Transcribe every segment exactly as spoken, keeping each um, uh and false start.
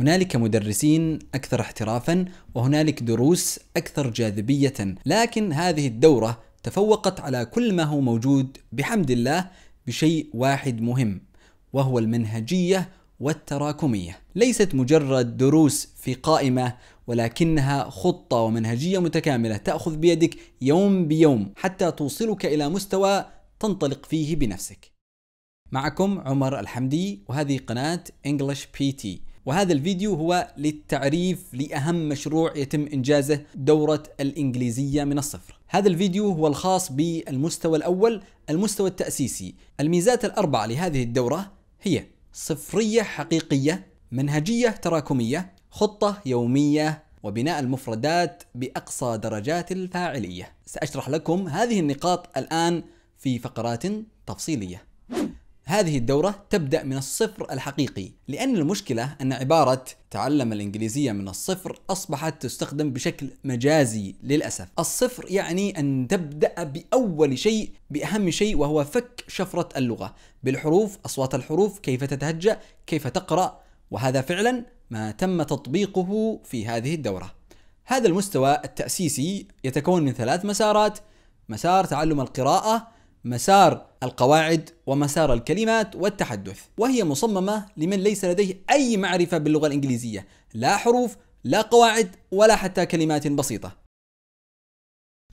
هنالك مدرسين أكثر احترافا وهنالك دروس أكثر جاذبية، لكن هذه الدورة تفوقت على كل ما هو موجود بحمد الله بشيء واحد مهم، وهو المنهجية والتراكمية. ليست مجرد دروس في قائمة، ولكنها خطة ومنهجية متكاملة تأخذ بيدك يوم بيوم حتى توصلك إلى مستوى تنطلق فيه بنفسك. معكم عمر الحمدي، وهذه قناة English بي تي، وهذا الفيديو هو للتعريف لأهم مشروع يتم إنجازه، دورة الإنجليزية من الصفر. هذا الفيديو هو الخاص بالمستوى الأول، المستوى التأسيسي. الميزات الأربعة لهذه الدورة هي صفرية حقيقية، منهجية تراكمية، خطة يومية، وبناء المفردات بأقصى درجات الفاعلية. سأشرح لكم هذه النقاط الآن في فقرات تفصيلية. هذه الدورة تبدأ من الصفر الحقيقي، لأن المشكلة أن عبارة تعلم الإنجليزية من الصفر أصبحت تستخدم بشكل مجازي للأسف. الصفر يعني أن تبدأ بأول شيء، بأهم شيء، وهو فك شفرة اللغة بالحروف، أصوات الحروف، كيف تتهجأ، كيف تقرأ، وهذا فعلا ما تم تطبيقه في هذه الدورة. هذا المستوى التأسيسي يتكون من ثلاث مسارات: مسار تعلم القراءة، مسار القواعد، ومسار الكلمات والتحدث، وهي مصممة لمن ليس لديه أي معرفة باللغة الإنجليزية، لا حروف، لا قواعد، ولا حتى كلمات بسيطة.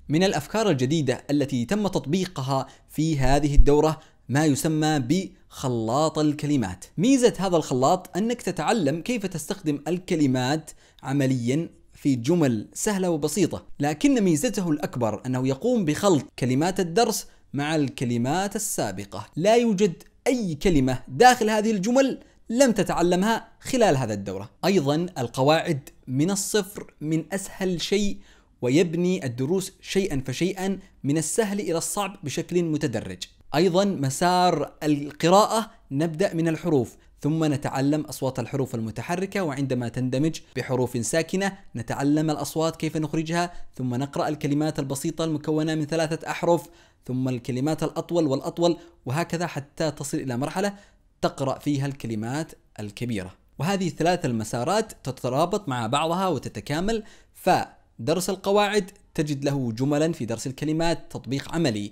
من الأفكار الجديدة التي تم تطبيقها في هذه الدورة ما يسمى بخلاط الكلمات. ميزة هذا الخلاط أنك تتعلم كيف تستخدم الكلمات عملياً في جمل سهلة وبسيطة، لكن ميزته الأكبر أنه يقوم بخلط كلمات الدرس مع الكلمات السابقة. لا يوجد أي كلمة داخل هذه الجمل لم تتعلمها خلال هذا الدورة. أيضا القواعد من الصفر من أسهل شيء، ويبني الدروس شيئا فشيئا من السهل إلى الصعب بشكل متدرج. أيضا مسار القراءة، نبدأ من الحروف ثم نتعلم أصوات الحروف المتحركة، وعندما تندمج بحروف ساكنة نتعلم الأصوات كيف نخرجها، ثم نقرأ الكلمات البسيطة المكونة من ثلاثة أحرف، ثم الكلمات الأطول والأطول، وهكذا حتى تصل إلى مرحلة تقرأ فيها الكلمات الكبيرة. وهذه الثلاث المسارات تترابط مع بعضها وتتكامل، فدرس القواعد تجد له جملا في درس الكلمات تطبيق عملي،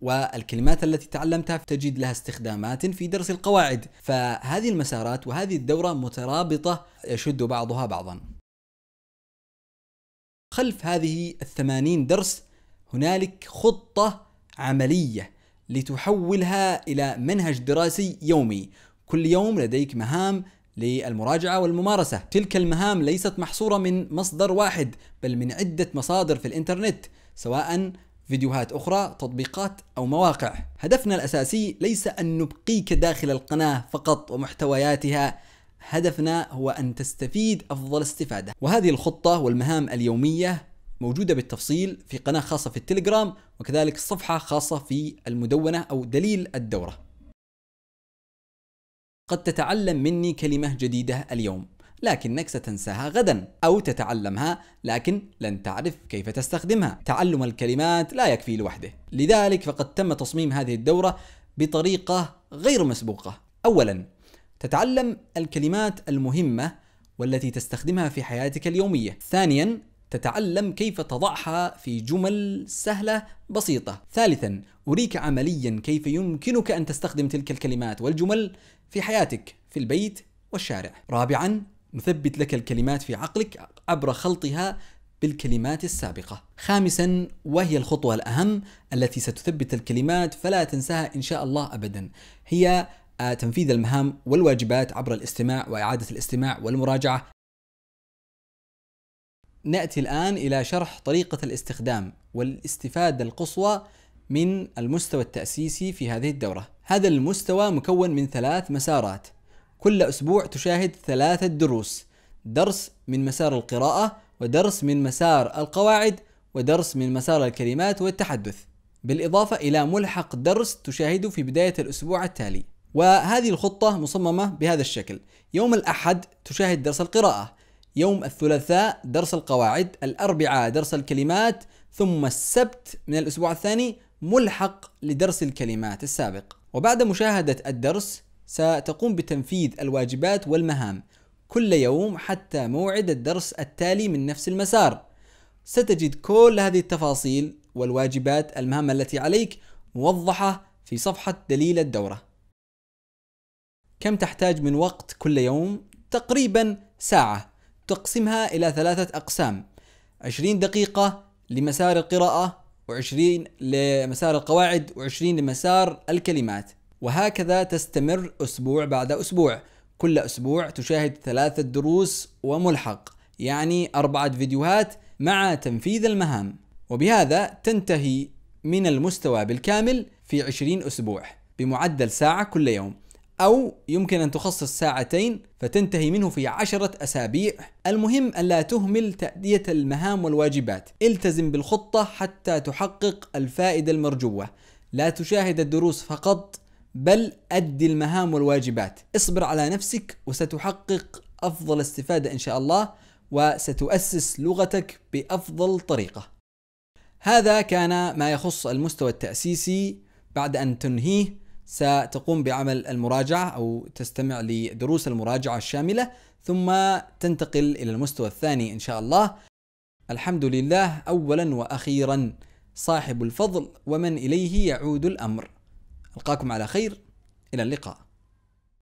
والكلمات التي تعلمتها تجد لها استخدامات في درس القواعد. فهذه المسارات وهذه الدورة مترابطة، يشد بعضها بعضا. خلف هذه الثمانين درس هنالك خطة عملية لتحولها إلى منهج دراسي يومي. كل يوم لديك مهام للمراجعة والممارسة. تلك المهام ليست محصورة من مصدر واحد، بل من عدة مصادر في الإنترنت، سواء فيديوهات أخرى، تطبيقات، أو مواقع. هدفنا الأساسي ليس أن نبقيك داخل القناة فقط ومحتوياتها، هدفنا هو أن تستفيد أفضل استفادة. وهذه الخطة والمهام اليومية موجودة بالتفصيل في قناة خاصة في التليجرام، وكذلك صفحة خاصة في المدونة أو دليل الدورة. قد تتعلم مني كلمة جديدة اليوم، لكنك ستنساها غدا، أو تتعلمها لكن لن تعرف كيف تستخدمها. تعلم الكلمات لا يكفي لوحده، لذلك فقد تم تصميم هذه الدورة بطريقة غير مسبوقة. أولا، تتعلم الكلمات المهمة والتي تستخدمها في حياتك اليومية. ثانيا، تتعلم كيف تضعها في جمل سهلة بسيطة. ثالثا، أريك عمليا كيف يمكنك أن تستخدم تلك الكلمات والجمل في حياتك، في البيت والشارع. رابعا، نثبت لك الكلمات في عقلك عبر خلطها بالكلمات السابقة. خامسا، وهي الخطوة الأهم التي ستثبت الكلمات فلا تنساها إن شاء الله أبدا، هي تنفيذ المهام والواجبات عبر الاستماع وإعادة الاستماع والمراجعة. نأتي الآن إلى شرح طريقة الاستخدام والاستفادة القصوى من المستوى التأسيسي في هذه الدورة. هذا المستوى مكون من ثلاث مسارات، كل أسبوع تشاهد ثلاثة دروس: درس من مسار القراءة، ودرس من مسار القواعد، ودرس من مسار الكلمات والتحدث، بالإضافة إلى ملحق درس تشاهده في بداية الأسبوع التالي. وهذه الخطة مصممة بهذا الشكل: يوم الأحد تشاهد درس القراءة، يوم الثلاثاء درس القواعد، الأربعاء درس الكلمات، ثم السبت من الأسبوع الثاني ملحق لدرس الكلمات السابق. وبعد مشاهدة الدرس ستقوم بتنفيذ الواجبات والمهام. كل يوم حتى موعد الدرس التالي من نفس المسار. ستجد كل هذه التفاصيل والواجبات المهمة التي عليك موضحة في صفحة دليل الدورة. كم تحتاج من وقت كل يوم؟ تقريبا ساعة، تقسمها إلى ثلاثة أقسام: عشرين دقيقة لمسار القراءة، وعشرين لمسار القواعد، وعشرين لمسار الكلمات. وهكذا تستمر أسبوع بعد أسبوع. كل أسبوع تشاهد ثلاثة دروس وملحق، يعني أربعة فيديوهات مع تنفيذ المهام. وبهذا تنتهي من المستوى بالكامل في عشرين أسبوع بمعدل ساعة كل يوم، أو يمكن أن تخصص ساعتين فتنتهي منه في عشرة أسابيع. المهم ألا تهمل تأدية المهام والواجبات، التزم بالخطة حتى تحقق الفائدة المرجوة. لا تشاهد الدروس فقط، بل أدي المهام والواجبات. اصبر على نفسك وستحقق أفضل استفادة إن شاء الله، وستؤسس لغتك بأفضل طريقة. هذا كان ما يخص المستوى التأسيسي. بعد أن تنهيه ستقوم بعمل المراجعة أو تستمع لدروس المراجعة الشاملة، ثم تنتقل إلى المستوى الثاني إن شاء الله. الحمد لله أولا وأخيرا، صاحب الفضل ومن إليه يعود الأمر. ألقاكم على خير، إلى اللقاء.